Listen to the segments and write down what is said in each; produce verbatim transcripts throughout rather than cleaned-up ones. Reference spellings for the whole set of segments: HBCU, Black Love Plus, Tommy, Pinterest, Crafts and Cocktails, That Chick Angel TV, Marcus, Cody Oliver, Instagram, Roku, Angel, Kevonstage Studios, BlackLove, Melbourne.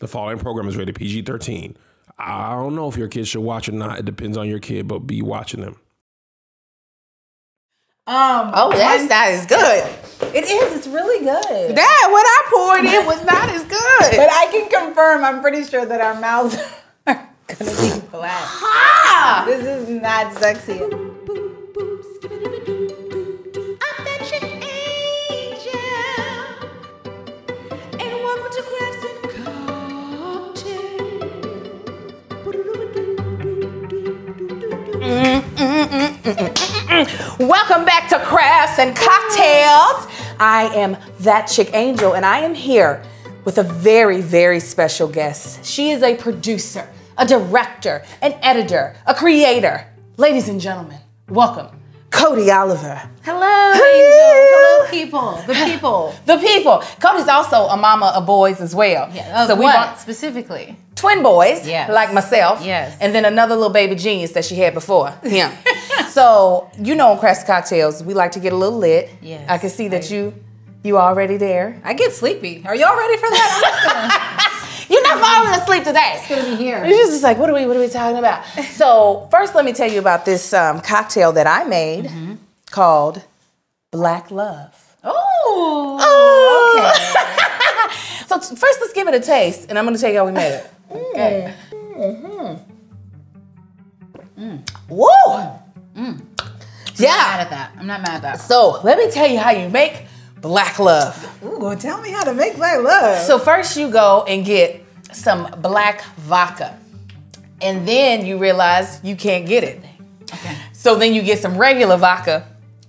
The following program is rated P G thirteen. I don't know if your kids should watch or not. It depends on your kid, but be watching them. Um, oh, that's not as good. It is. It's really good. That, what I poured in was not as good. But I can confirm, I'm pretty sure that our mouths are going to be black. Ha! This is not sexy. Mm, mm, mm, mm, mm, mm, mm. Welcome back to Crafts and Cocktails. I am That Chick Angel, and I am here with a very, very special guest. She is a producer, a director, an editor, a creator. Ladies and gentlemen, welcome, Cody Oliver. Hello, Angel. Hello, people. The people. The people. Cody's also a mama of boys as well. Yeah, so we want specifically. Twin boys, yes. Like myself, yes. And then another little baby genius that she had before him. So, you know, on Crafts and Cocktails, we like to get a little lit. Yes, I can see that I, you you already there. I get sleepy. Are y'all ready for that? You're not falling asleep today. It's going to be here. You're just like, what are we, what are we talking about? So, first let me tell you about this um, cocktail that I made mm-hmm. called Black Love. Oh, oh. Okay. So, first let's give it a taste, and I'm going to tell you how we made it. Okay. Mm-hmm. Mm. Woo! Mm. Mm. Yeah. I'm not mad at that. I'm not mad at that. So let me tell you how you make Black Love. Ooh, well, tell me how to make Black Love. So first you go and get some black vodka. And then you realize you can't get it. Okay. So then you get some regular vodka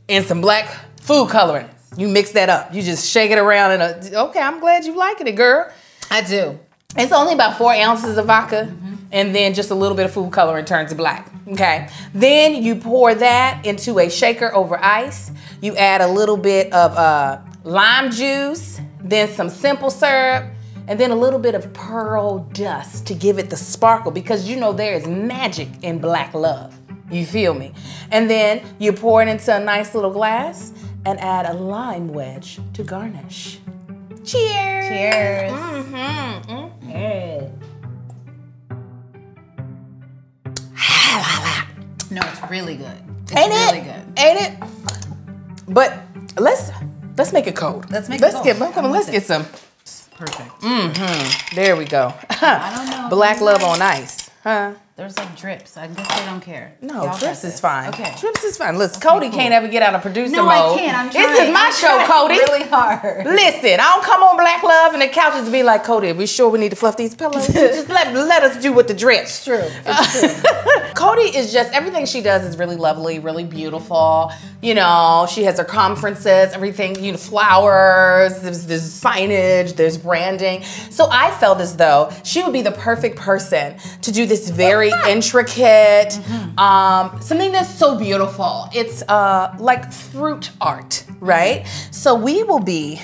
and some black food coloring. You mix that up. You just shake it around and a, okay, I'm glad you liking it, girl. I do. It's only about four ounces of vodka, mm-hmm. and then just a little bit of food coloring turns black, okay? Then you pour that into a shaker over ice. You add a little bit of uh, lime juice, then some simple syrup, and then a little bit of pearl dust to give it the sparkle, because you know there is magic in Black Love. You feel me? And then you pour it into a nice little glass and add a lime wedge to garnish. Cheers! Cheers! Mm-hmm. Mm-hmm. Mm. No, it's really good. It's ain't really it? good. Ain't it? But let's let's make it cold. Let's make let's it cold. Let's get let's get some. Perfect. Mm-hmm. There we go. I don't know. Black Love on ice. Huh? There's like drips. I guess they don't care. No, drips is fine. Okay. Drips is fine. Listen, okay, Cody cool. can't ever get out of producer no, mode. No, I can't. I'm trying. This is my I'm show, Cody. Really hard. Listen, I don't come on Black Love and the couches and be like, Cody, are we sure we need to fluff these pillows? Just let, let us do with the drips. It's true. It's true. Cody is just, everything she does is really lovely, really beautiful. You know, she has her conferences, everything, you know, flowers, there's, there's signage, there's branding. So I felt as though she would be the perfect person to do this very intricate, mm-hmm. um, something that's so beautiful. It's uh, like fruit art, right? So we will be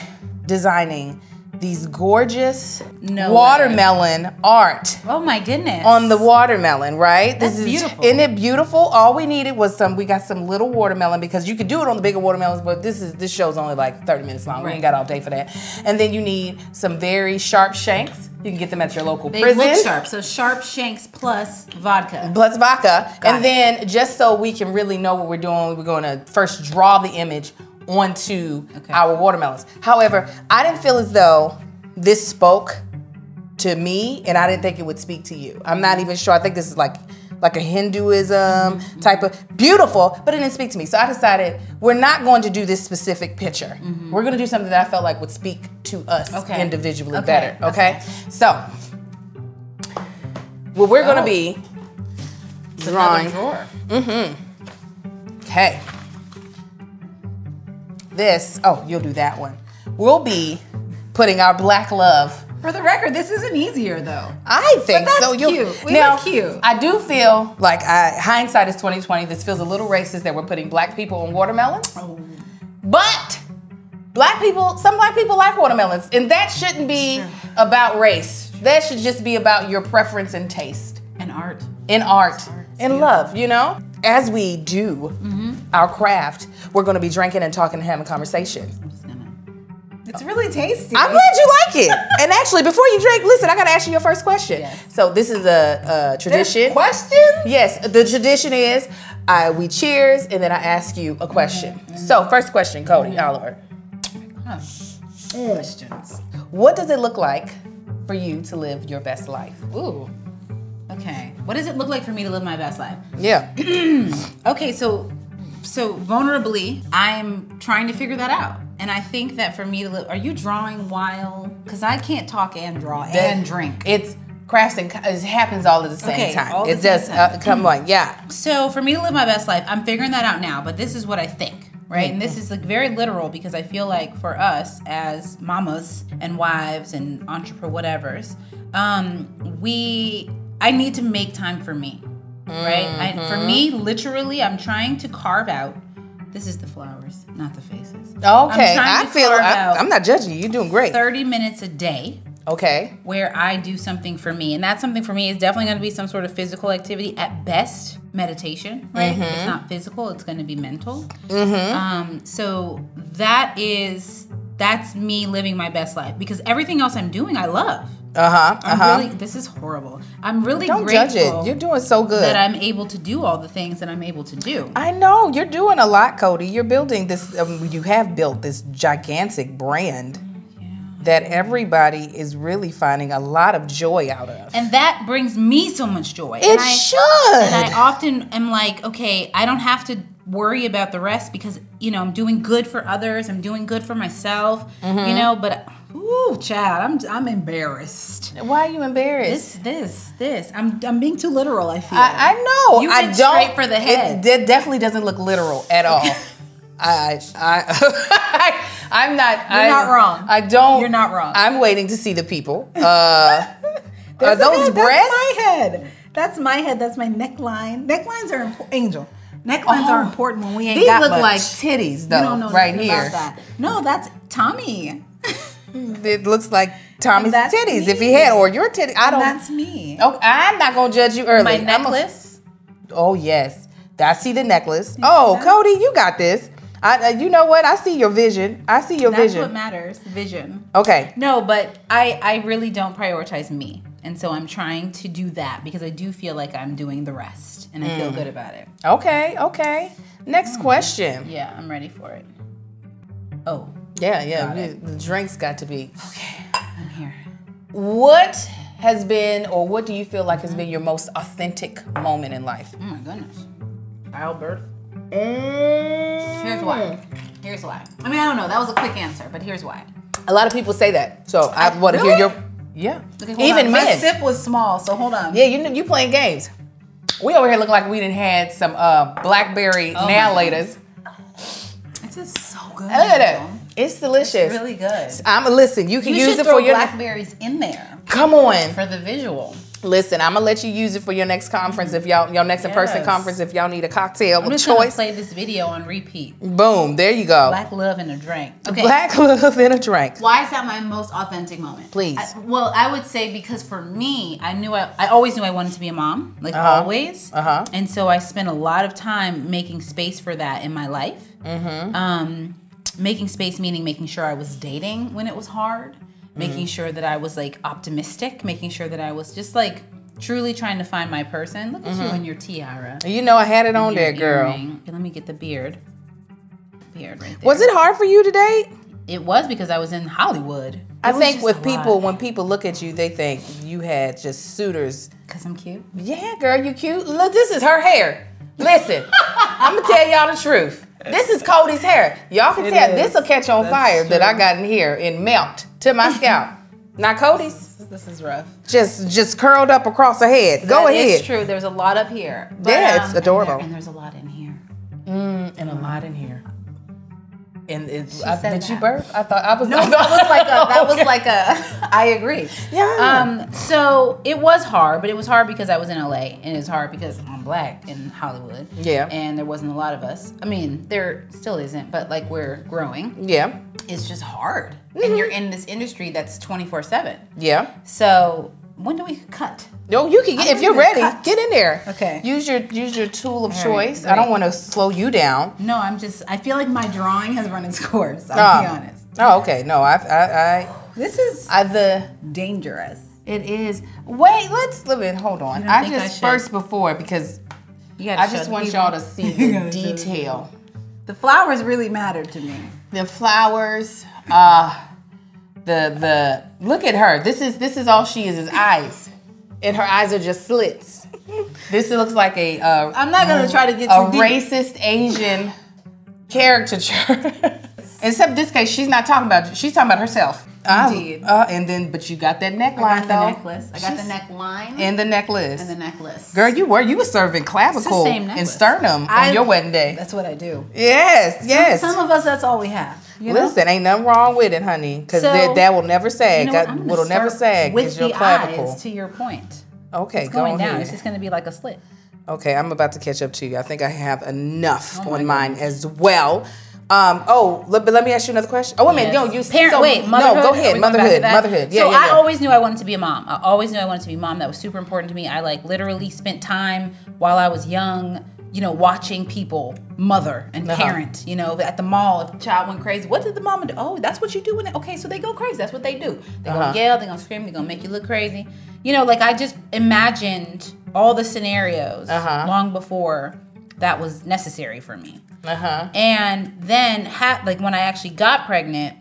designing these gorgeous no watermelon way. art. Oh my goodness. On the watermelon, right? That's this is, beautiful. Isn't it beautiful? All we needed was some, we got some little watermelon, because you could do it on the bigger watermelons, but this is this show's only like thirty minutes long. Right. We ain't got all day for that. And then you need some very sharp shanks. You can get them at your local they prison. They look sharp, so sharp shanks plus vodka. Plus vodka. Got and it. Then just so we can really know what we're doing, we're gonna first draw the image onto okay. our watermelons. However, I didn't feel as though this spoke to me, and I didn't think it would speak to you. I'm not even sure. I think this is like like a Hinduism mm-hmm. type of, beautiful, but it didn't speak to me. So I decided we're not going to do this specific picture. Mm-hmm. We're gonna do something that I felt like would speak to us okay. individually okay. better, okay? okay? So, what we're oh. gonna be it's drawing. Mm-hmm. Okay. This, oh, you'll do that one. We'll be putting our Black Love. For the record, this isn't easier though. I think but that's so. That's cute. We now, look cute. I do feel like I, hindsight is twenty twenty. This feels a little racist that we're putting black people on watermelons. Oh. But black people, some black people like watermelons, and that shouldn't be about race. That should just be about your preference and taste. And art. In art. art. In yeah. love, you know? As we do mm-hmm. our craft, we're gonna be drinking and talking and having a conversation. I'm just gonna. It's really tasty. I'm glad you like it. And actually, before you drink, listen, I gotta ask you your first question. Yes. So this is a, a tradition. There's questions? Yes, the tradition is I, we cheers and then I ask you a question. Mm-hmm. So first question, Cody mm-hmm. Oliver. Huh. Mm. Questions. What does it look like for you to live your best life? Ooh, okay. What does it look like for me to live my best life? Yeah. Okay, so, so vulnerably, I'm trying to figure that out. And I think that for me to live, are you drawing while? Because I can't talk and draw that, and drink. It's crafts and it happens all at the same okay, time. All it does, uh, come on, yeah. So for me to live my best life, I'm figuring that out now, but this is what I think. Right, and this is like very literal because I feel like for us as mamas and wives and entrepreneur whatevers, um, we I need to make time for me, right? Mm-hmm. I, for me, literally, I'm trying to carve out. This is the flowers, not the faces. Okay, I feel I, I'm not judging you. You're doing great. thirty minutes a day. Okay. Where I do something for me. And that something for me is definitely going to be some sort of physical activity. At best, meditation, right? Mm-hmm. It's not physical, it's going to be mental. Mm-hmm. Um, so that is, that's me living my best life. Because everything else I'm doing, I love. Uh-huh, I'm uh-huh. really, this is horrible. I'm really Don't grateful. Don't judge it. You're doing so good. That I'm able to do all the things that I'm able to do. I know. You're doing a lot, Cody. You're building this, um, you have built this gigantic brand that everybody is really finding a lot of joy out of. And that brings me so much joy. It and I, should. And I often am like, okay, I don't have to worry about the rest because, you know, I'm doing good for others. I'm doing good for myself, mm-hmm. you know, but, ooh, child, I'm, I'm embarrassed. Why are you embarrassed? This, this, this. I'm, I'm being too literal, I feel. I, I know. You went I don't, straight for the head. It, it definitely doesn't look literal at all. I, I, I'm not. You're I, not wrong. I don't. You're not wrong. I'm waiting to see the people. Uh, are those breasts? That's my head. That's my head. That's my neckline. Necklines are important. Angel. Necklines oh, are important when we ain't these got look much. Like titties, though. You don't know right here. About that. No, that's Tommy. It looks like Tommy's titties me. If he had, or your titties. I don't. And that's me. Oh, I'm not gonna judge you early. My necklace. A, oh yes, I see the necklace. Yeah. Oh, Cody, you got this. I, uh, you know what? I see your vision. I see your That's vision. That's what matters, vision. Okay. No, but I, I really don't prioritize me. And so I'm trying to do that because I do feel like I'm doing the rest. And I mm. feel good about it. Okay, okay. Next mm. question. Yeah, I'm ready for it. Oh. Yeah, yeah. We, the drinks got to be. Okay, I'm here. What has been, or what do you feel like has mm. been your most authentic moment in life? Oh my goodness. Albert. Mm. Here's why. Here's why. I mean, I don't know. That was a quick answer, but here's why. A lot of people say that, so I, I want to really? hear your. Yeah. Okay, even on. Men. My sip was small, so hold on. Yeah, you you playing games. We over here look like we done had some uh, blackberry oh now laters. This is so good. I love it. It's delicious. It's really good. I'm listen. You can you use it for your blackberries in there. Come on. For the visual. Listen, I'm gonna let you use it for your next conference if y'all, your next yes. in-person conference if y'all need a cocktail I'm just choice. Gonna play this video on repeat. Boom, there you go. Black love in a drink. Okay. Black love in a drink. Why is that my most authentic moment? Please. I, well, I would say because for me, I knew I, I always knew I wanted to be a mom, like uh-huh. always. Uh huh. And so I spent a lot of time making space for that in my life. Mm-hmm. Um, making space meaning making sure I was dating when it was hard. Making sure that I was like optimistic, making sure that I was just like truly trying to find my person. Look at mm-hmm. you and your tiara. You know I had it on there, girl. Okay, let me get the beard. Beard right there. Was it hard for you today? It was because I was in Hollywood. It I think with people, lot. when people look at you, they think you had just suitors. Cause I'm cute? Yeah, girl, you cute. Look, this is her hair. Listen, I'm gonna tell y'all the truth. This is Cody's hair. Y'all can it tell is. This'll catch on That's fire true. That I got in here and melt. To my scalp, not Cody's. This is rough. Just, just curled up across her head. Go ahead. It's true. There's a lot up here. But, yeah, it's um, adorable. And, there, and there's a lot in here. Mm, and a lot in here. And it's, I, did that. You burp? I thought I was. No, I thought, that was like a. That was like a. I agree. Yeah. Um. So it was hard, but it was hard because I was in L A, and it's hard because I'm black in Hollywood. Yeah. And there wasn't a lot of us. I mean, there still isn't, but like we're growing. Yeah. It's just hard. Mm-hmm. And you're in this industry that's twenty-four seven. Yeah. So when do we cut? No, you can get, if you're ready, cut. Get in there. Okay. Use your use your tool of right, choice. Right. I don't want to slow you down. No, I'm just, I feel like my drawing has run its course. I'll um, be honest. Oh, okay. No, I, I, I this is I, the dangerous. It is. Wait, let's live in. Hold on. I, I just I first before because you I just want y'all to see the detail. The flowers really matter to me. The flowers. Uh, the the look at her. This is this is all she is is eyes, and her eyes are just slits. This looks like a. Uh, I'm not gonna try to get a too racist deep. Asian caricature. Except this case, she's not talking about you. She's talking about herself. Indeed. I, uh, and then, but you got that neckline, I got the though. necklace. I got she's the neckline. And the necklace. And the necklace. Girl, you were you were serving clavicle and sternum I, on your wedding day. That's what I do. Yes, yes. Some, some of us, that's all we have. You know? Listen, ain't nothing wrong with it, honey, because so, that, that will never sag. You know what, What'll never sag with is your the clavicle. Eyes, to your point. Okay, it's going go down. Ahead. It's just going to be like a slit. Okay, I'm about to catch up to you. I think I have enough oh on mine goodness. as well. Um, oh, let, let me ask you another question. Oh, wait a minute. No, you Parent, so, wait, motherhood. No, go ahead. Motherhood. Motherhood. Yeah, so yeah, I yeah. always knew I wanted to be a mom. I always knew I wanted to be a mom. That was super important to me. I like literally spent time while I was young, you know, watching people mother and uh-huh. parent, you know, at the mall. If the child went crazy, what did the mama do? Oh, that's what you do when they, okay, so they go crazy. That's what they do. They're uh-huh. gonna yell, they're gonna scream, they're gonna make you look crazy. You know, like I just imagined all the scenarios uh-huh. long before that was necessary for me. Uh-huh. And then, ha like when I actually got pregnant,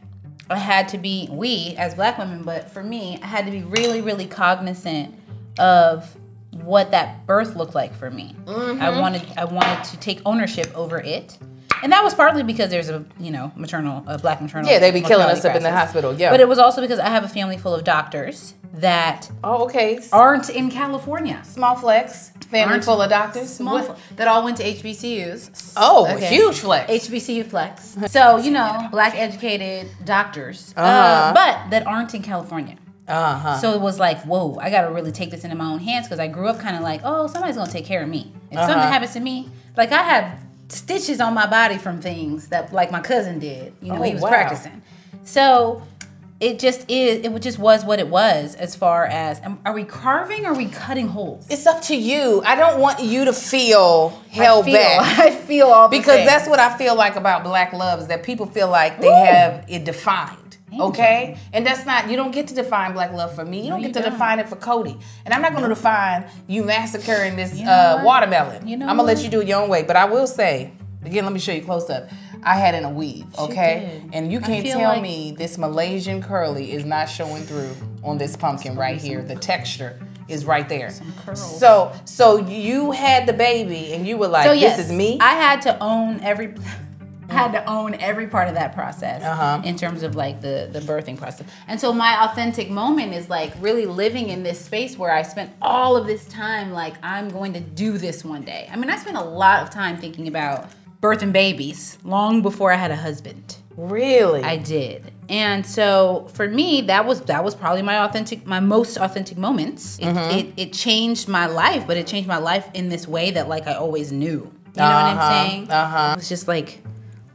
I had to be, we as black women, but for me, I had to be really, really cognizant of what that birth looked like for me. Mm-hmm. I wanted, I wanted to take ownership over it, and that was partly because there's a, you know, maternal, a black maternal. Yeah, they be killing us up in the hospital. Yeah, but it was also because I have a family full of doctors that oh, okay, aren't in California. Small flex. Family Aren't full of doctors small with, that all went to H B C Us. Oh, okay. Huge flex. H B C U flex. So, you know, black educated doctors, uh-huh. uh, but that aren't in California. Uh-huh. So it was like, whoa, I got to really take this into my own hands because I grew up kind of like, oh, somebody's going to take care of me. If uh-huh. something happens to me, like I have stitches on my body from things that like my cousin did, you know, oh, he was wow. practicing. So it just is, it just was what it was as far as, are we carving or are we cutting holes? It's up to you. I don't want you to feel held I feel, back. I feel all the Because things. That's what I feel like about Black Love is that people feel like they Ooh. Have it defined, Angel. Okay? And that's not, you don't get to define Black Love for me. You don't no, you get to don't. define it for Cody. And I'm not going to no. define you massacring this you know uh, watermelon. You know I'm going to let you do it your own way. But I will say, again, let me show you close up. I had in a weave, okay? And you can't tell like me this Malaysian curly is not showing through on this pumpkin right here. The texture is right there. Some curls. So, so you had the baby and you were like, so yes, this is me? I had to own every, I had to own every part of that process uh-huh. in terms of like the, the birthing process. And so my authentic moment is like really living in this space where I spent all of this time like, I'm going to do this one day. I mean, I spent a lot of time thinking about birthing babies long before I had a husband. Really? I did. And so for me, that was that was probably my authentic, my most authentic moments. It, mm-hmm. it, it changed my life, but it changed my life in this way that like I always knew. You know uh-huh. what I'm saying? Uh-huh. It's just like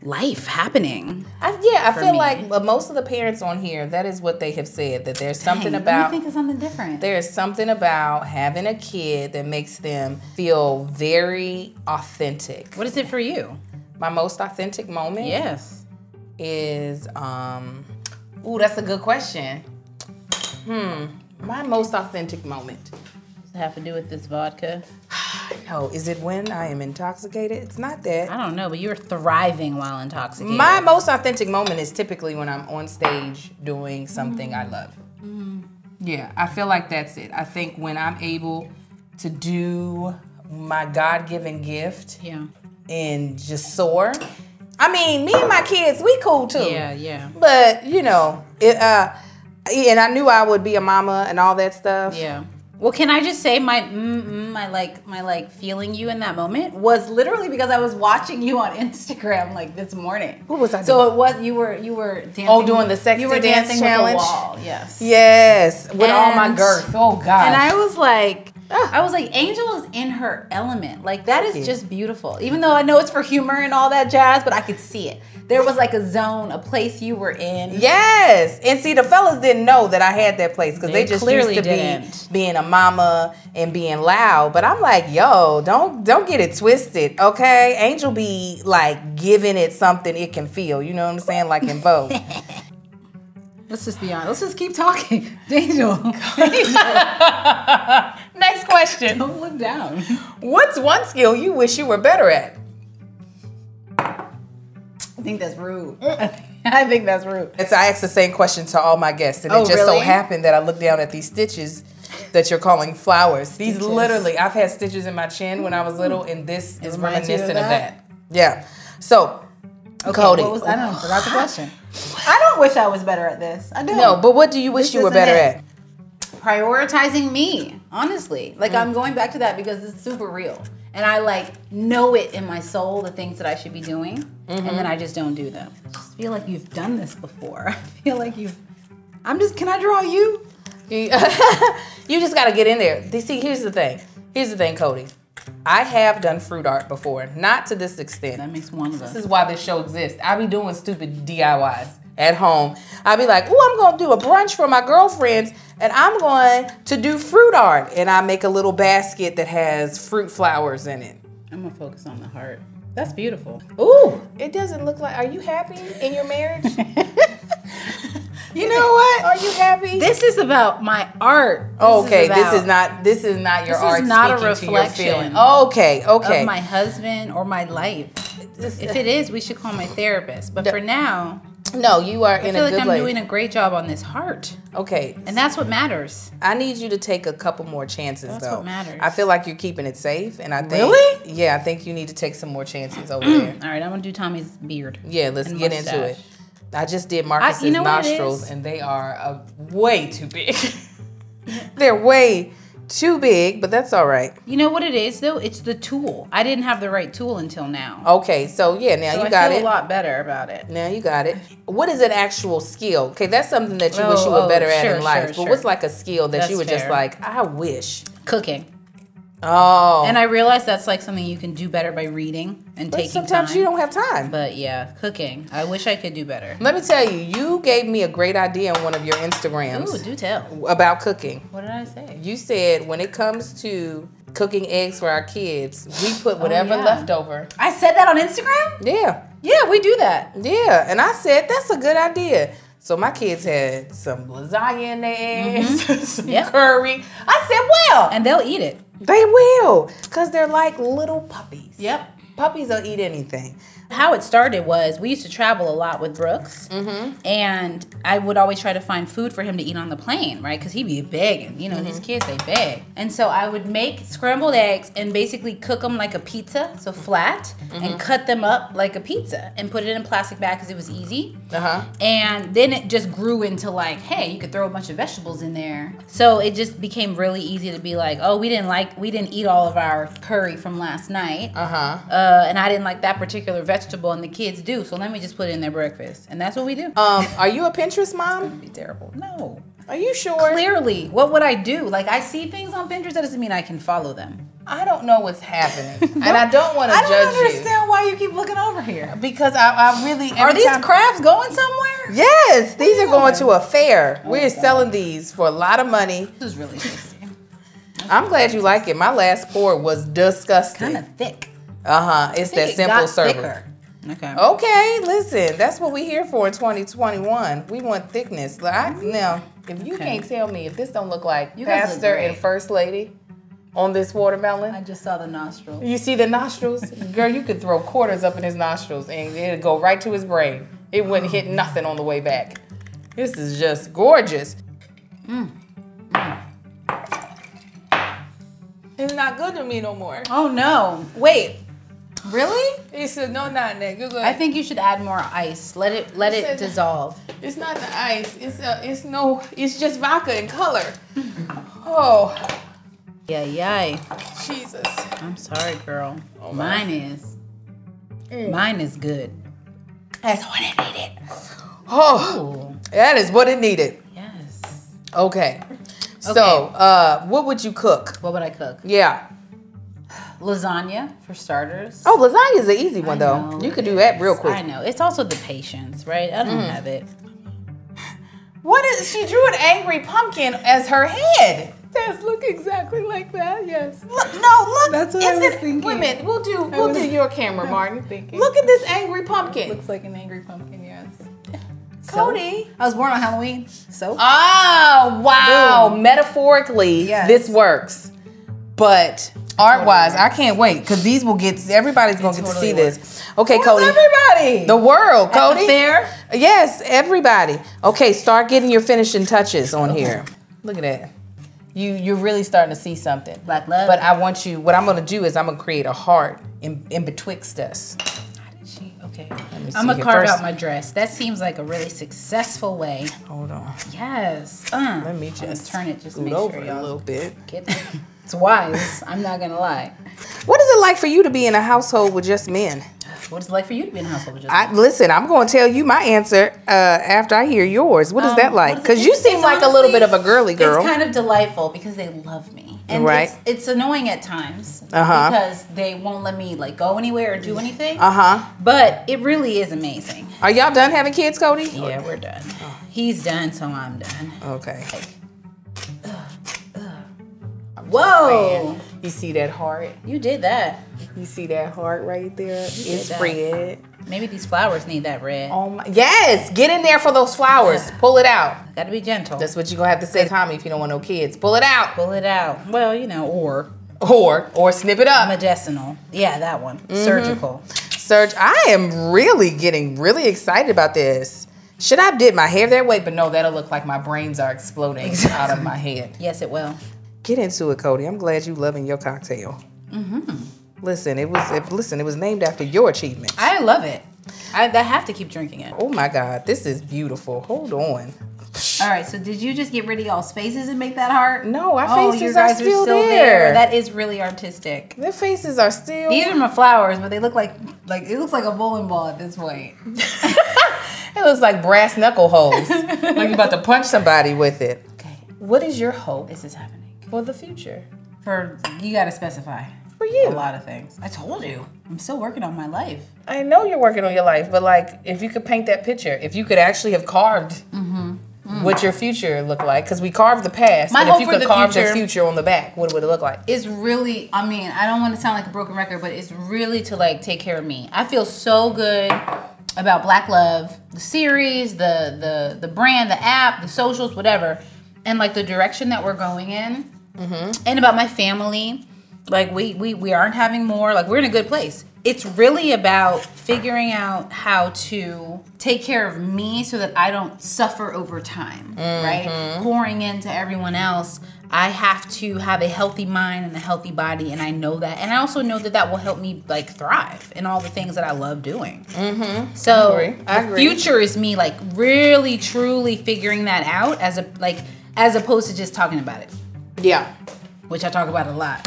life happening. I, yeah, I feel me. like most of the parents on here, that is what they have said, that there's something Dang, about- you think of something different. There's something about having a kid that makes them feel very authentic. What is it for you? My most authentic moment? Yes. Is, um, ooh, that's a good question. Hmm, my most authentic moment. Does it have to do with this vodka? No, is it when I am intoxicated? It's not that. I don't know, but you're thriving while intoxicated. My most authentic moment is typically when I'm on stage doing something mm-hmm. I love. Mm-hmm. Yeah, I feel like that's it. I think when I'm able to do my God-given gift yeah. and just soar. I mean, me and my kids, we cool too. Yeah, yeah. But, you know, it, uh, and I knew I would be a mama and all that stuff. Yeah. Well, can I just say my mm-mm, my like my like feeling you in that moment was literally because I was watching you on Instagram like this morning. What was I doing? So it was you were you were dancing. Oh, doing the sexy dance challenge. You were dancing with the wall. Yes. Yes, with and, all my girth. Oh God. And I was like, I was like, Angel is in her element. Like that is just beautiful. Even though I know it's for humor and all that jazz, but I could see it. There was like a zone, a place you were in. Yes, and see the fellas didn't know that I had that place because they, they just used to didn't. be being a mama and being loud. But I'm like, yo, don't don't get it twisted, okay? Angel be like giving it something it can feel. You know what I'm saying? Like in Vogue. Let's just be honest. Let's just keep talking. Angel. Angel. Next question. Don't look down. What's one skill you wish you were better at? I think that's rude. I think that's rude. It's, I asked the same question to all my guests, and oh, it just really? so happened that I looked down at these stitches that you're calling flowers. These stitches. literally, I've had stitches in my chin when I was little, and this it is reminiscent of that. of that. Yeah. So, okay, Cody. What was, I don't know, forgot the question. I don't wish I was better at this. I do. No, but what do you wish this you were better it. at? Prioritizing me, honestly. Like, mm. I'm going back to that because it's super real. And I like know it in my soul, the things that I should be doing, mm-hmm. and then I just don't do them. I just feel like you've done this before. I feel like you've, I'm just, can I draw you? You just gotta get in there. See, here's the thing. Here's the thing, Cody. I have done fruit art before, not to this extent. That makes one of us. This is why this show exists. I be doing stupid D I Ys at home. I be like, oh, I'm gonna do a brunch for my girlfriends and I'm going to do fruit art. And I make a little basket that has fruit flowers in it. I'm gonna focus on the heart. That's beautiful. Ooh, it doesn't look like, are you happy in your marriage? You know what? Are you happy? This is about my art. This okay, is about, this is not this is not your this art. This is not a reflection. Okay, okay. Of my husband or my life. This, if it is, we should call my therapist. But for now, no, you are I in a good I feel like I'm life. doing a great job on this heart. Okay. And that's what matters. I need you to take a couple more chances, that's though. That's what matters. I feel like you're keeping it safe, and I think... Really? Yeah, I think you need to take some more chances over there. All right, I'm going to do Tommy's beard. Yeah, let's get mustache. into it. I just did Marcus's I, you know nostrils, and they are uh, way too big. They're way too big, but that's all right. You know what it is, though? It's the tool. I didn't have the right tool until now. Okay, so yeah, now so you I got it. I feel a lot better about it. Now you got it. What is an actual skill? Okay, that's something that you oh, wish you were oh, better at sure, in life. Sure, but sure. what's like a skill that that's you were fair. just like, I wish? Cooking. Oh. And I realized that's like something you can do better by reading and but taking sometimes time. Sometimes you don't have time. But yeah, cooking. I wish I could do better. Let me tell you, you gave me a great idea on one of your Instagrams. Ooh, do tell. About cooking. What did I say? You said when it comes to cooking eggs for our kids, we put whatever oh, yeah. leftover. I said that on Instagram? Yeah. Yeah, we do that. Yeah, and I said that's a good idea. So my kids had some lasagna in their eggs, mm-hmm. some yep. curry. I said, well. And they'll eat it. They will, because they're like little puppies. Yep. Puppies will eat anything. How it started was we used to travel a lot with Brooks, mm-hmm. and I would always try to find food for him to eat on the plane, right? Because he'd be begging. You know, mm-hmm. these kids, they beg. And so I would make scrambled eggs and basically cook them like a pizza, so flat, mm-hmm. and cut them up like a pizza and put it in a plastic bag because it was easy. Uh-huh. And then it just grew into like, hey, you could throw a bunch of vegetables in there. So it just became really easy to be like, oh, we didn't like, we didn't eat all of our curry from last night. Uh-huh. Uh, and I didn't like that particular vegetable. vegetable and the kids do, so let me just put it in their breakfast, and that's what we do. Um, are you a Pinterest mom? That'd be terrible. No. Are you sure? Clearly, what would I do? Like, I see things on Pinterest, that doesn't mean I can follow them. I don't know what's happening, and I don't want to judge you. I don't understand you. why you keep looking over here. Because I, I really are these crafts going somewhere? Yes, these yeah. are going to a fair. Oh, we're selling these for a lot of money. This is really tasty. I'm glad you like it. My last pour was disgusting. Kind of thick. Uh-huh. It's that simple server. Okay. Okay, listen, that's what we're here for in twenty twenty-one. We want thickness. I, now, if you okay. can't tell me if this don't look like you Pastor look and First Lady on this watermelon. I just saw the nostrils. You see the nostrils? Girl, you could throw quarters up in his nostrils and it'd go right to his brain. It wouldn't hit nothing on the way back. This is just gorgeous. Mm. Mm. It's not good to me no more. Oh, no. Wait. Really? He said, no, not that. Good, good. I think you should add more ice. Let it let it dissolve. It's not the ice. It's a, it's no. It's just vodka in color. Oh. Yeah, yeah. Jesus. I'm sorry, girl. Oh, mine my. is. Mm. Mine is good. That's what it needed. Oh, ooh. That is what it needed. Yes. Okay. okay. So, uh, what would you cook? What would I cook? Yeah. Lasagna, for starters. Oh, lasagna is an easy one, I though. Know, you could do that real quick. I know. It's also the patience, right? I don't mm. have it. What is... She drew an angry pumpkin as her head. Does look exactly like that, yes. Look, no, look. That's what is I was it, thinking. Women, we'll do, we'll was, do your camera, Martin. Thinking. Look at this angry pumpkin. It looks like an angry pumpkin, yes. Cody. So, I was born on Halloween. So. Oh, wow. Boom. Metaphorically, yes. This works. But art-wise, totally I can't wait because these will get, everybody's going to get totally to see works. This. Okay, who's Cody. Everybody? The world, Cody. At the fair? Yes, everybody. Okay, start getting your finishing touches on here. Look at that. You, you're really starting to see something. Black love. But I want you, what I'm going to do is I'm going to create a heart in, in betwixt us. How did she, okay. I'm going to carve first. Out my dress. That seems like a really successful way. Hold on. Yes. Uh, Let me just turn it just make over sure a little bit. Get it. It's wise. I'm not going to lie. What is it like for you to be in a household with just men? What is it like for you to be in a household with just men? I, listen, I'm going to tell you my answer uh, after I hear yours. What is um, that like? Because you seem like honestly, a little bit of a girly girl. It's kind of delightful because they love me. And right. it's, it's annoying at times uh-huh. because they won't let me like go anywhere or do anything. Uh-huh. But it really is amazing. Are y'all done having kids, Cody? Yeah, okay. We're done. Oh. He's done, so I'm done. Okay. Like, whoa! You see that heart? You did that. You see that heart right there? You it's red. Maybe these flowers need that red. Oh my! Yes, get in there for those flowers. Yeah. Pull it out. Gotta be gentle. That's what you're gonna have to say, Tommy. If you don't want no kids, pull it out. Pull it out. Well, you know, or or or snip it up. Medicinal. Yeah, that one. Mm-hmm. Surgical. Surg. I am really getting really excited about this. Should I have did my hair that way? But no, that'll look like my brains are exploding exactly. out of my head. Yes, it will. Get into it, Cody. I'm glad you loving your cocktail. Mm-hmm. Listen, it was it, listen. It was named after your achievement. I love it. I, I have to keep drinking it. Oh my God, this is beautiful. Hold on. All right. So did you just get rid of y'all's faces and make that heart? No, our oh, faces you guys are still, are still there. there. That is really artistic. Their faces are still. These are my flowers, but they look like like it looks like a bowling ball at this point. It looks like brass knuckle holes. Like you're about to punch somebody with it. Okay. What is your hope? This is happening. For the future. For, you gotta specify. For you. A lot of things. I told you. I'm still working on my life. I know you're working on your life, but like, if you could paint that picture, if you could actually have carved mm-hmm. mm. what your future looked like, because we carved the past, my but hope if you could the carve future, the future on the back, what would it look like? It's really, I mean, I don't want to sound like a broken record, but it's really to like take care of me. I feel so good about Black Love, the series, the, the, the brand, the app, the socials, whatever, and like the direction that we're going in. Mm-hmm. And about my family, like we, we we aren't having more, like we're in a good place. It's really about figuring out how to take care of me so that I don't suffer over time, mm-hmm. right? Pouring into everyone else, I have to have a healthy mind and a healthy body, and I know that. And I also know that that will help me like thrive in all the things that I love doing. Mm-hmm. So I agree. I agree. The future is me like really truly figuring that out as a like as opposed to just talking about it. Yeah. Which I talk about a lot.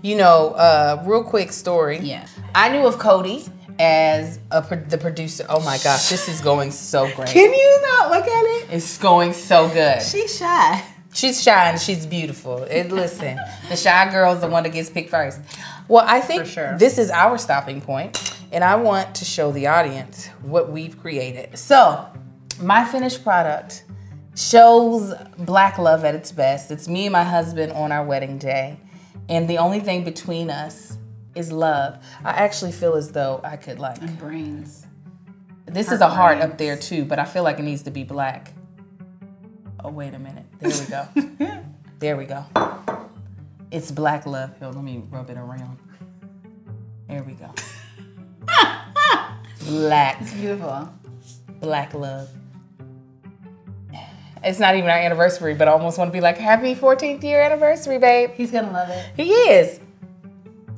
You know, uh, real quick story. Yeah. I knew of Cody as a pro the producer. Oh my gosh, this is going so great. Can you not look at it? It's going so good. She's shy. She's shy and she's beautiful. And listen, the shy girl's the one that gets picked first. Well, I think For sure. this is our stopping point, and I want to show the audience what we've created. So, my finished product shows Black Love at its best. It's me and my husband on our wedding day. And the only thing between us is love. I actually feel as though I could like... And brains. This Her is a brains. Heart up there too, but I feel like it needs to be black. Oh, wait a minute. There we go. There we go. It's Black Love. Here, let me rub it around. There we go. Black. It's beautiful. Black Love. It's not even our anniversary, but I almost want to be like, happy fourteenth year anniversary, babe. He's gonna love it. He is.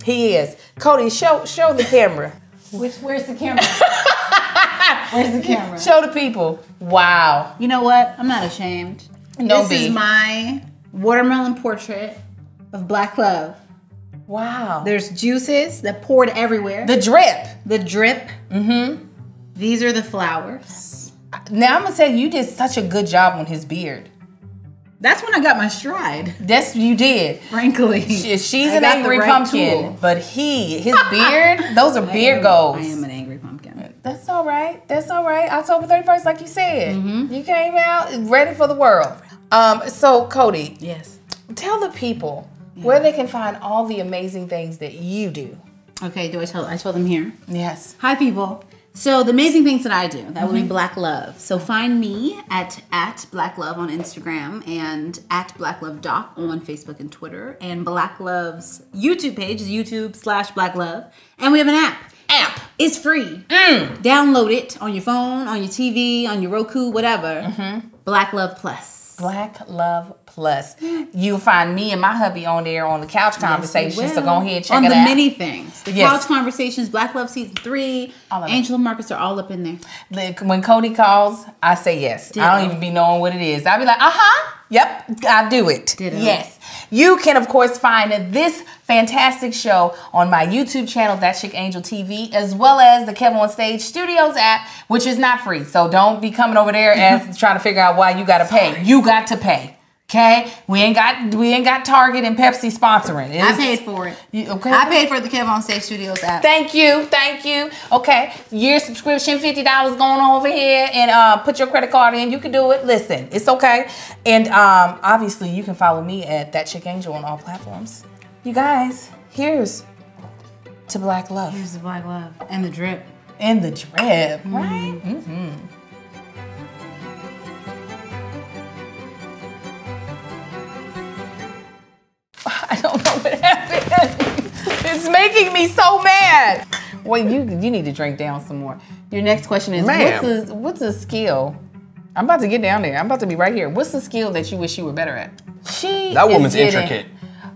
He is. Cody, show show the camera. Which where's the camera? Where's the camera? Show the people. Wow. You know what? I'm not ashamed. No, this is my watermelon portrait of Black Love. Wow. There's juices that poured everywhere. The drip. The drip. Mm-hmm. These are the flowers. Now I'm gonna say you did such a good job on his beard. That's when I got my stride. That's you did. Frankly, she, she's I an angry right pumpkin, tool. But he, his beard, those are I beard am, goals. I am an angry pumpkin. That's all right. That's all right. October thirty-first, like you said, mm-hmm. you came out ready for the world. Um, so Cody, yes, tell the people yeah. where they can find all the amazing things that you do. Okay, do I tell? I tell them here. Yes. Hi, people. So the amazing things that I do, that mm-hmm. would be Black Love. So find me at, at Black Love on Instagram and at Black Love Doc on Facebook and Twitter. And Black Love's YouTube page is YouTube slash Black Love. And we have an app. App. It's free. Mm. Download it on your phone, on your T V, on your Roku, whatever. Mm-hmm. Black Love Plus. Black Love Plus. You'll find me and my hubby on there on the Couch Conversations, yes, so go ahead and check on it out. On the many things. The yes. Couch Conversations, Black Love Season three, Angel and Marcus are all up in there. Like, when Cody calls, I say yes. Ditto. I don't even be knowing what it is. I'll be like, uh-huh, yep, I do it. Ditto. Yes. You can, of course, find this fantastic show on my YouTube channel, That Chick Angel T V, as well as the Kevonstage Studios app, which is not free. So don't be coming over there and trying to figure out why you got to pay. You got to pay. Okay, we ain't got we ain't got Target and Pepsi sponsoring. It's, I paid for it. You, okay, I paid for the Kevonstage Studios app. Thank you, thank you. Okay, year subscription, fifty dollars going over here, and uh, put your credit card in. You can do it. Listen, it's okay. And um, obviously, you can follow me at That Chick Angel on all platforms. You guys, here's to Black Love. Here's to Black Love and the drip. And the drip, mm-hmm. right? Mm-hmm. I don't know what happened. It's making me so mad. Well, you you need to drink down some more. Your next question is, what's a, what's a skill? I'm about to get down there. I'm about to be right here. What's the skill that you wish you were better at? She That woman's is intricate.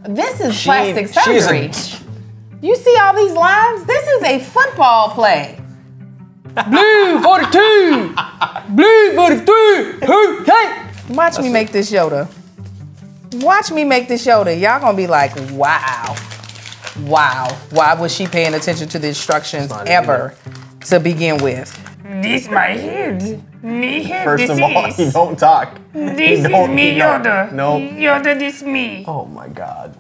This is she, plastic surgery. A... You see all these lines? This is a football play. Blue forty-two. Blue forty-two. Who? Hey! Watch That's me make it. this Yoda. Watch me make this shoulder. Y'all gonna be like, wow, wow. Why was she paying attention to the instructions ever to begin with? This my head. Me head. First of all, you don't talk. This is me, Yoda. No. Yoda, this me. Oh my God.